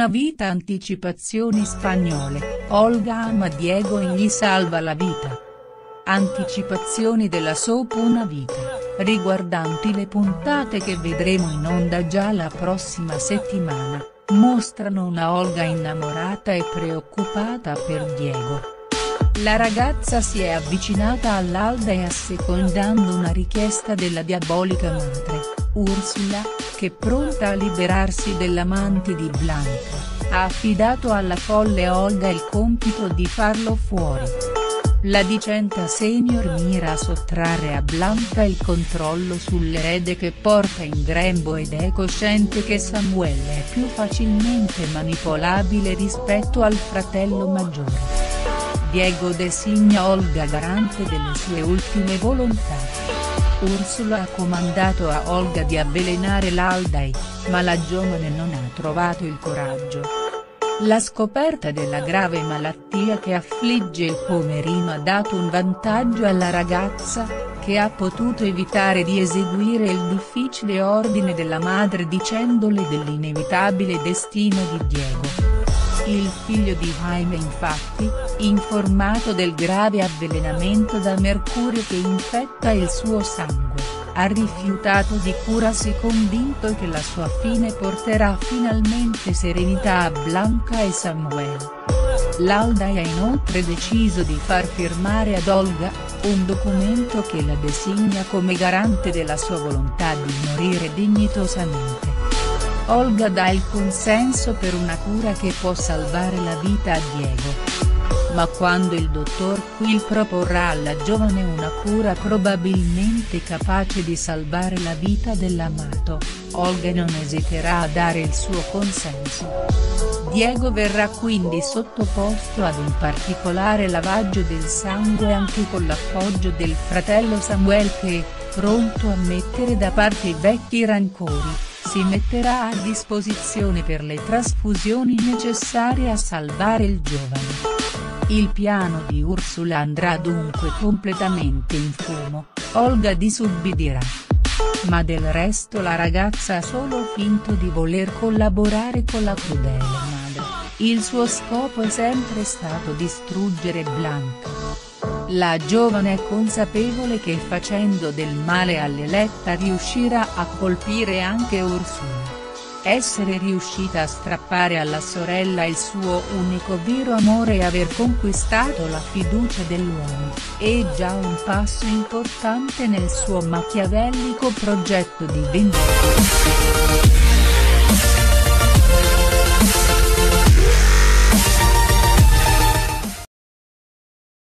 Una Vita anticipazioni spagnole, Olga ama Diego e gli salva la vita. Anticipazioni della soap Una Vita, riguardanti le puntate che vedremo in onda già la prossima settimana, mostrano una Olga innamorata e preoccupata per Diego. La ragazza si è avvicinata all'Alda e assecondando una richiesta della diabolica madre, Ursula, che pronta a liberarsi dell'amante di Blanca, ha affidato alla folle Olga il compito di farlo fuori. La dicenta senior mira a sottrarre a Blanca il controllo sull'erede che porta in grembo ed è cosciente che Samuele è più facilmente manipolabile rispetto al fratello maggiore. Diego designa Olga garante delle sue ultime volontà. Ursula ha comandato a Olga di avvelenare l'Aldai, ma la giovane non ha trovato il coraggio. La scoperta della grave malattia che affligge il pomerino ha dato un vantaggio alla ragazza, che ha potuto evitare di eseguire il difficile ordine della madre dicendole dell'inevitabile destino di Diego. Il figlio di Jaime infatti, informato del grave avvelenamento da mercurio che infetta il suo sangue, ha rifiutato di curarsi convinto che la sua fine porterà finalmente serenità a Blanca e Samuele. L'Alda ha inoltre deciso di far firmare ad Olga, un documento che la designa come garante della sua volontà di morire dignitosamente. Olga dà il consenso per una cura che può salvare la vita a Diego. Ma quando il dottor Quill proporrà alla giovane una cura probabilmente capace di salvare la vita dell'amato, Olga non esiterà a dare il suo consenso. Diego verrà quindi sottoposto ad un particolare lavaggio del sangue anche con l'appoggio del fratello Samuel che, pronto a mettere da parte i vecchi rancori, si metterà a disposizione per le trasfusioni necessarie a salvare il giovane. Il piano di Ursula andrà dunque completamente in fumo, Olga disobbdirà. Ma del resto la ragazza ha solo finto di voler collaborare con la crudele madre, il suo scopo è sempre stato distruggere Blanca. La giovane è consapevole che facendo del male all'eletta riuscirà a colpire anche Ursula. Essere riuscita a strappare alla sorella il suo unico vero amore e aver conquistato la fiducia dell'uomo, è già un passo importante nel suo machiavellico progetto di vendetta.